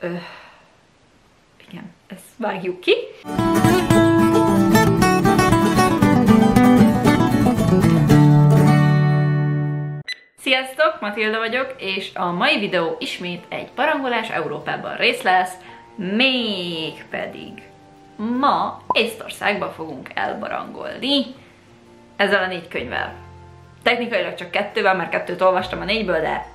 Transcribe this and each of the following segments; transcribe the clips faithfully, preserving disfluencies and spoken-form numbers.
Öh, igen, ezt vágjuk ki. Sziasztok, Matilda vagyok, és a mai videó ismét egy Barangolás Európában rész lesz, mégpedig ma Észtországba fogunk elbarangolni ezzel a négy könyvvel. Technikailag csak kettővel, mert kettőt olvastam a négyből, de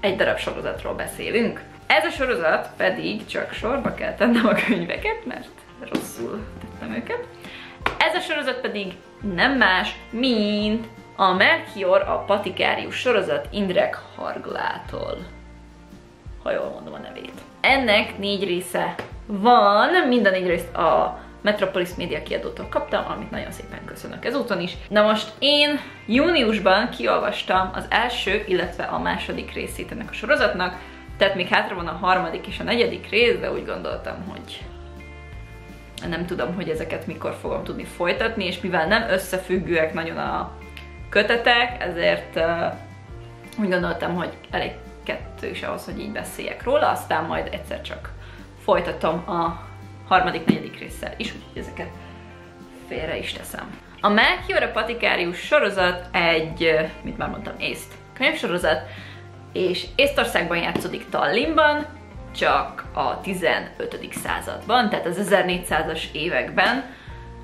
egy darab sorozatról beszélünk. Ez a sorozat pedig csak sorba kell tennem a könyveket, mert rosszul tettem őket. Ez a sorozat pedig nem más, mint a Melchior a patikárius sorozat Indrek Harglától. Ha jól mondom a nevét. Ennek négy része van, mind a négy részt a Metropolis Media kiadótól kaptam, amit nagyon szépen köszönök ezúton is. Na most én júniusban kiolvastam az első, illetve a második részét ennek a sorozatnak, tehát még hátra van a harmadik és a negyedik rész, de úgy gondoltam, hogy nem tudom, hogy ezeket mikor fogom tudni folytatni, és mivel nem összefüggőek nagyon a kötetek, ezért uh, úgy gondoltam, hogy elég kettős ahhoz, hogy így beszéljek róla, aztán majd egyszer csak folytatom a harmadik, negyedik résszel is, úgyhogy ezeket félre is teszem. A Melchior a patikárius sorozat egy, mit már mondtam, észt könyvsorozat, és Észtországban játszódik, Tallinnban, csak a tizenötödik században, tehát az ezernégyszázas években,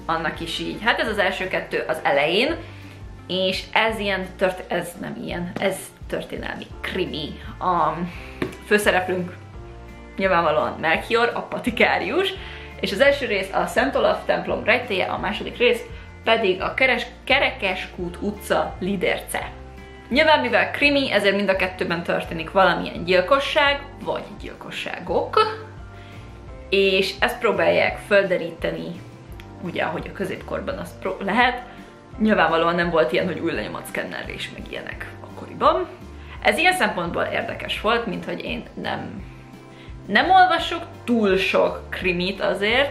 annak is így, hát ez az első kettő az elején, és ez ilyen, tört ez nem ilyen, ez történelmi krimi. A főszereplőnk nyilvánvalóan Melchior a patikárius, és az első rész a Szent Olaf templom rejtélye, a második rész pedig a keres Kerekeskút utca liderce. Nyilván mivel krimi, ezért mind a kettőben történik valamilyen gyilkosság, vagy gyilkosságok, és ezt próbálják földeríteni, ugye ahogy a középkorban azt lehet. Nyilvánvalóan nem volt ilyen, hogy új lenyomatszkennerre is meg ilyenek akkoriban. Ez ilyen szempontból érdekes volt, mint hogy én nem, nem olvasok túl sok krimit azért,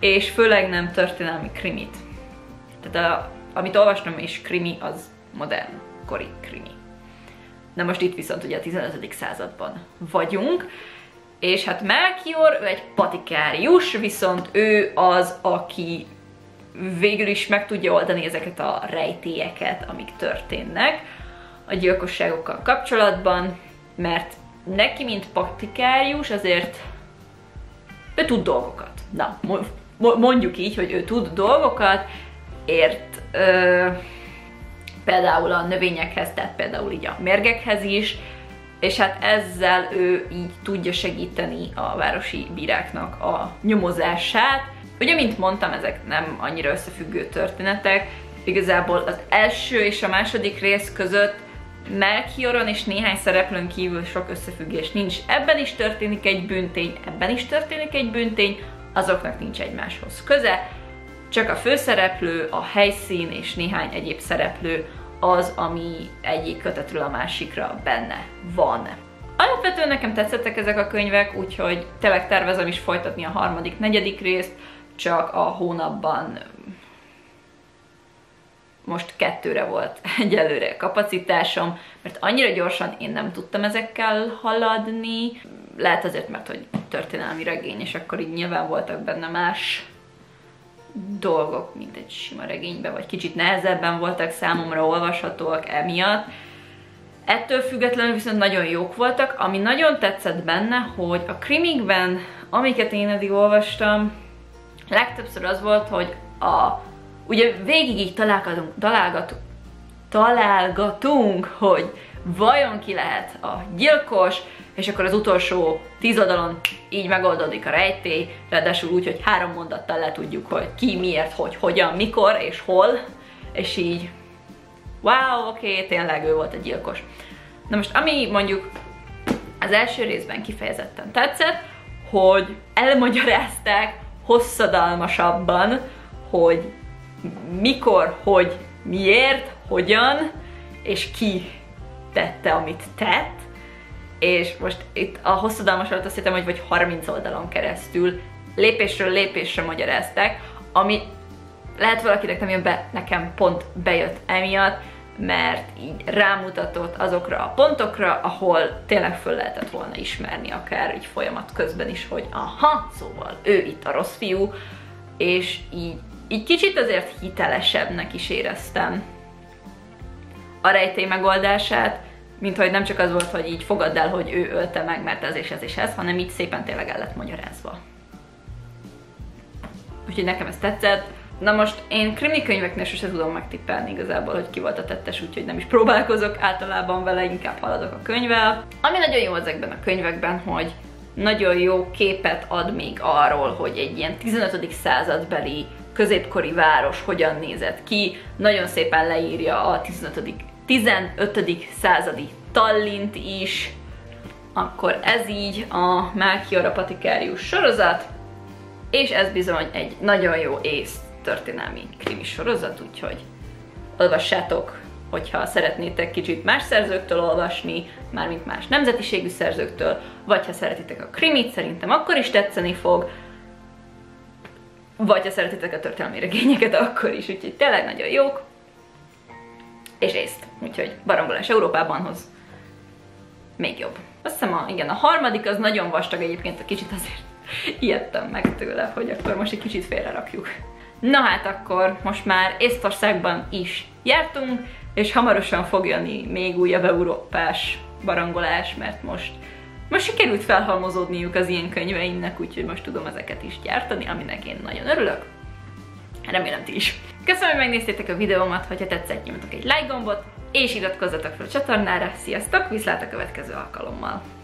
és főleg nem történelmi krimit. Tehát a, amit olvastam is krimi, az modern kori krimi. Na most itt viszont ugye a tizenötödik században vagyunk, és hát Melchior, ő egy patikárius, viszont ő az, aki végül is meg tudja oldani ezeket a rejtélyeket, amik történnek a gyilkosságokkal kapcsolatban, mert neki, mint patikárius, azért ő tud dolgokat. Na, mondjuk így, hogy ő tud dolgokat, ért ö, például a növényekhez, tehát például így a mérgekhez is, és hát ezzel ő így tudja segíteni a városi bíráknak a nyomozását. Ugye, mint mondtam, ezek nem annyira összefüggő történetek. Igazából az első és a második rész között Melchioron és néhány szereplőn kívül sok összefüggés nincs. Ebben is történik egy bűntény, ebben is történik egy bűntény, azoknak nincs egymáshoz köze, csak a főszereplő, a helyszín és néhány egyéb szereplő az, ami egyik kötetről a másikra benne van. Alapvetően nekem tetszettek ezek a könyvek, úgyhogy tényleg tervezem is folytatni a harmadik, negyedik részt, csak a hónapban most kettőre volt egyelőre kapacitásom, mert annyira gyorsan én nem tudtam ezekkel haladni. Lehet azért, mert hogy történelmi regény, és akkor így nyilván voltak benne más dolgok, mint egy sima regényben, vagy kicsit nehezebben voltak számomra olvashatóak emiatt. Ettől függetlenül viszont nagyon jók voltak, ami nagyon tetszett benne, hogy a krimikben, amiket én eddig olvastam, legtöbbször az volt, hogy a, ugye végig így találgatunk, találgatunk, találgatunk, hogy vajon ki lehet a gyilkos, és akkor az utolsó tíz oldalon így megoldódik a rejtély, ráadásul úgy, hogy három mondattal le tudjuk, hogy ki, miért, hogy, hogyan, mikor és hol, és így wow, oké, okay, tényleg ő volt a gyilkos. Na most, ami mondjuk az első részben kifejezetten tetszett, hogy elmagyarázták hosszadalmasabban, hogy mikor, hogy, miért, hogyan, és ki tette, amit tett. És most itt a hosszadalmas alatt azt hittem, hogy vagy harminc oldalon keresztül lépésről lépésre magyarázták, ami lehet valakinek nem jön be, nekem pont bejött emiatt, mert így rámutatott azokra a pontokra, ahol tényleg föl lehetett volna ismerni akár így folyamat közben is, hogy aha, szóval ő itt a rossz fiú, és így, így kicsit azért hitelesebbnek is éreztem a rejtély megoldását, mint hogy nem csak az volt, hogy így fogadd el, hogy ő ölte meg, mert ez és ez és ez, hanem így szépen tényleg el lett magyarázva. Úgyhogy nekem ez tetszett. Na most én krimikönyveknél sose tudom megtippelni igazából, hogy ki volt a tettes, úgyhogy nem is próbálkozok általában vele, inkább haladok a könyvvel. Ami nagyon jó ezekben a könyvekben, hogy nagyon jó képet ad még arról, hogy egy ilyen tizenötödik századbeli középkori város hogyan nézett ki, nagyon szépen leírja a tizenötödik századi Tallint is. Akkor ez így a Melchior a patikárius sorozat, és ez bizony egy nagyon jó ész történelmi krimi sorozat, úgyhogy olvassátok, hogyha szeretnétek kicsit más szerzőktől olvasni, mármint más nemzetiségű szerzőktől, vagy ha szeretitek a krimit, szerintem akkor is tetszeni fog, vagy ha szeretitek a történelmi regényeket, akkor is, úgyhogy tényleg nagyon jók, és észt, úgyhogy Barangolás Európábanhoz még jobb. Azt hiszem, a, igen, a harmadik az nagyon vastag egyébként, a kicsit azért ijedtem meg tőle, hogy akkor most egy kicsit félre rakjuk. Na hát akkor most már Észtországban is jártunk, és hamarosan fog jönni még újabb európás barangolás, mert most, most sikerült felhalmozódniuk az ilyen könyveimnek, úgyhogy most tudom ezeket is gyártani, aminek én nagyon örülök. Remélem ti is. Köszönöm, hogy megnéztétek a videómat, hogyha tetszett, nyomjatok egy like gombot, és iratkozzatok fel a csatornára. Sziasztok, viszlát a következő alkalommal!